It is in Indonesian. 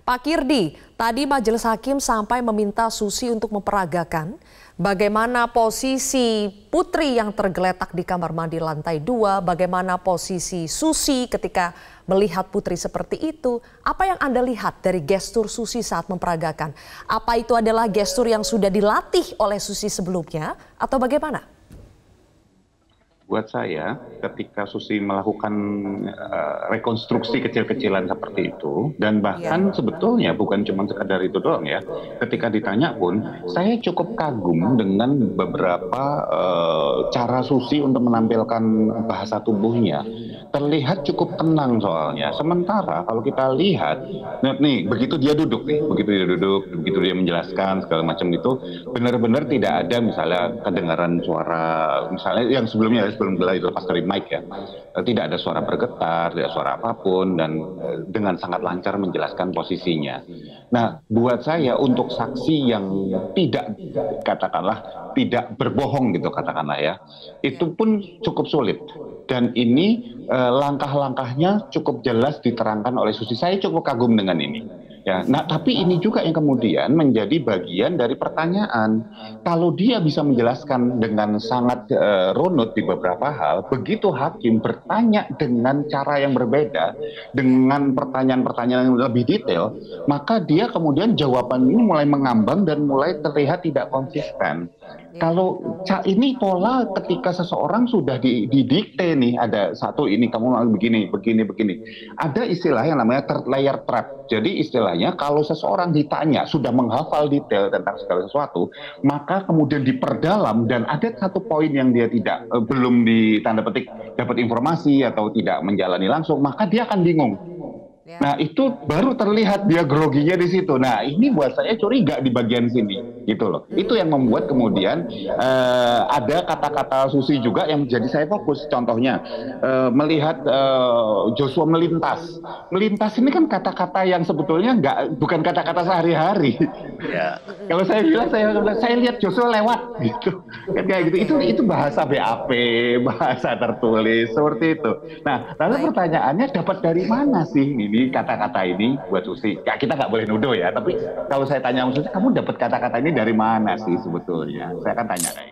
Pak Kirdi, tadi Majelis Hakim sampai meminta Susi untuk memperagakan bagaimana posisi Putri yang tergeletak di kamar mandi lantai 2, bagaimana posisi Susi ketika melihat Putri seperti itu. Apa yang Anda lihat dari gestur Susi saat memperagakan? Apa itu adalah gestur yang sudah dilatih oleh Susi sebelumnya atau bagaimana? Buat saya, ketika Susi melakukan rekonstruksi kecil-kecilan seperti itu, dan bahkan sebetulnya bukan cuma sekadar itu doang ya, ketika ditanya pun, saya cukup kagum dengan beberapa cara Susi untuk menampilkan bahasa tubuhnya. Terlihat cukup tenang soalnya. Sementara kalau kita lihat, nih begitu dia duduk, begitu dia menjelaskan segala macam itu, benar-benar tidak ada misalnya kedengaran suara, misalnya yang sebelumnya, belum lepas dari mic ya, tidak ada suara bergetar, tidak ada suara apapun, dan dengan sangat lancar menjelaskan posisinya. Nah, buat saya untuk saksi yang tidak, katakanlah tidak berbohong gitu, katakanlah ya, itu pun cukup sulit. Dan ini langkah-langkahnya cukup jelas diterangkan oleh Susi. Saya cukup kagum dengan ini. Ya, nah, tapi ini juga yang kemudian menjadi bagian dari pertanyaan. Kalau dia bisa menjelaskan dengan sangat runut di beberapa hal, begitu hakim bertanya dengan cara yang berbeda, dengan pertanyaan-pertanyaan yang lebih detail, maka dia kemudian jawabannya mulai mengambang dan mulai terlihat tidak konsisten. Kalau ini pola ketika seseorang sudah didikte nih, ada satu ini, kamu begini. Ada istilah yang namanya third layer trap. Jadi istilahnya kalau seseorang ditanya, sudah menghafal detail tentang segala sesuatu, maka kemudian diperdalam dan ada satu poin yang dia tidak, belum di tanda petik dapat informasi atau tidak menjalani langsung, maka dia akan bingung. Nah, itu baru terlihat dia groginya di situ. Nah, ini buat saya curiga di bagian sini, gitu loh. Itu yang membuat kemudian ada kata-kata Susi juga yang jadi saya fokus. Contohnya melihat Joshua melintas. Melintas ini kan kata-kata yang sebetulnya bukan kata-kata sehari-hari. Ya. Kalau saya bilang, saya lihat Joshua lewat, gitu. Kayak gitu. Itu bahasa BAP, bahasa tertulis seperti itu. Nah, lalu pertanyaannya dapat dari mana sih ini? Kata-kata ini buat Susi, kita nggak boleh nuduh ya, tapi kalau saya tanya Susi, kamu dapat kata-kata ini dari mana sih sebetulnya? Saya akan tanya.